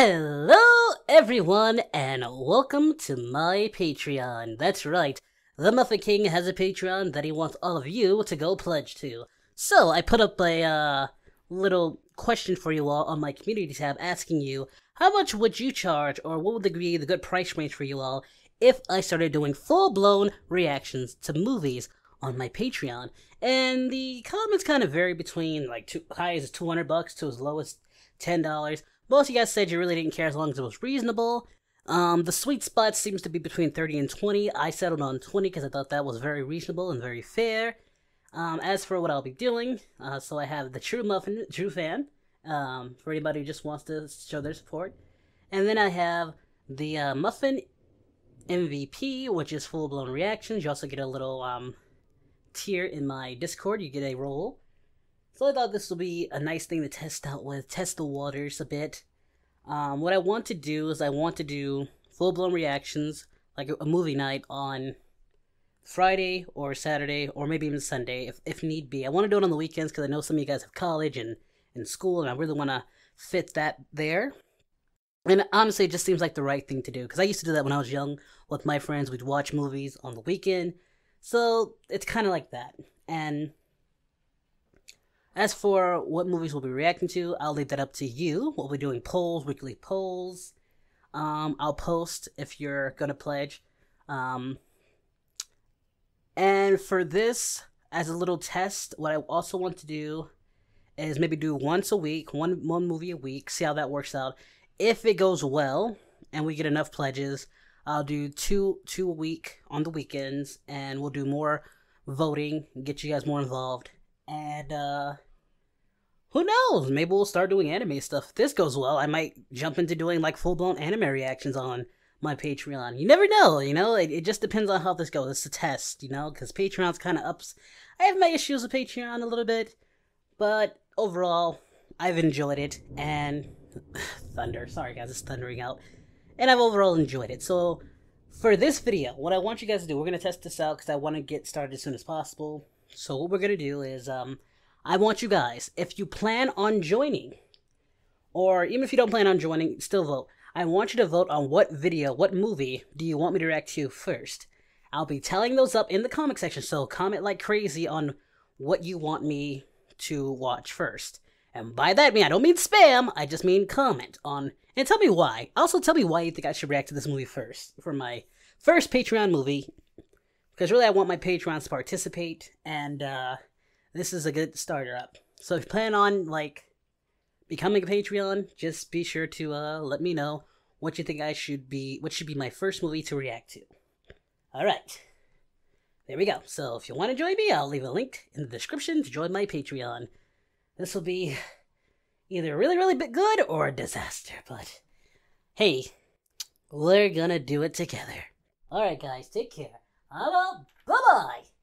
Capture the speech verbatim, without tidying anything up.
Hello everyone and welcome to my Patreon. That's right, the Muffin King has a Patreon that he wants all of you to go pledge to. So I put up a uh, little question for you all on my community tab asking you how much would you charge or what would be the good price range for you all if I started doing full-blown reactions to movies on my Patreon. And the comments kind of vary between like two, high as two hundred bucks to as low as ten dollars. Most of you guys said you really didn't care as long as it was reasonable. Um, the sweet spot seems to be between thirty and twenty. I settled on twenty because I thought that was very reasonable and very fair. Um, as for what I'll be doing, uh, so I have the True Muffin, True Fan, um, for anybody who just wants to show their support. And then I have the uh, Muffin M V P, which is full-blown reactions. You also get a little um, tier in my Discord. You get a role. So I thought this would be a nice thing to test out with, test the waters a bit. Um, what I want to do is I want to do full-blown reactions, like a movie night on Friday or Saturday or maybe even Sunday if, if need be. I want to do it on the weekends because I know some of you guys have college and, and school, and I really want to fit that there. And honestly, it just seems like the right thing to do because I used to do that when I was young with my friends. We'd watch movies on the weekend. So it's kind of like that. And as for what movies we'll be reacting to, I'll leave that up to you. We'll be doing polls, weekly polls. Um, I'll post if you're going to pledge. Um, and for this, as a little test, what I also want to do is maybe do once a week, one, one movie a week, see how that works out. If it goes well and we get enough pledges, I'll do two, two a week on the weekends, and we'll do more voting, get you guys more involved. And, uh... who knows? Maybe we'll start doing anime stuff. If this goes well, I might jump into doing, like, full-blown anime reactions on my Patreon. You never know, you know? It, it just depends on how this goes. It's a test, you know? Because Patreon's kind of ups... I have my issues with Patreon a little bit. But, overall, I've enjoyed it. And... thunder. Sorry, guys. It's thundering out. And I've overall enjoyed it. So, for this video, what I want you guys to do... We're going to test this out because I want to get started as soon as possible. So what we're going to do is, um, I want you guys, if you plan on joining, or even if you don't plan on joining, still vote. I want you to vote on what video, what movie do you want me to react to first. I'll be telling those up in the comment section, so comment like crazy on what you want me to watch first. And by that, I mean, I don't mean spam, I just mean comment on, and tell me why. Also, tell me why you think I should react to this movie first, for my first Patreon movie. Because really I want my Patreons to participate, and uh, this is a good starter up. So if you plan on, like, becoming a Patreon, just be sure to uh, let me know what you think I should be, what should be my first movie to react to. Alright, there we go. So if you want to join me, I'll leave a link in the description to join my Patreon. This will be either really, really bit good or a disaster, but hey, we're gonna do it together. Alright guys, take care. Hello, bye-bye!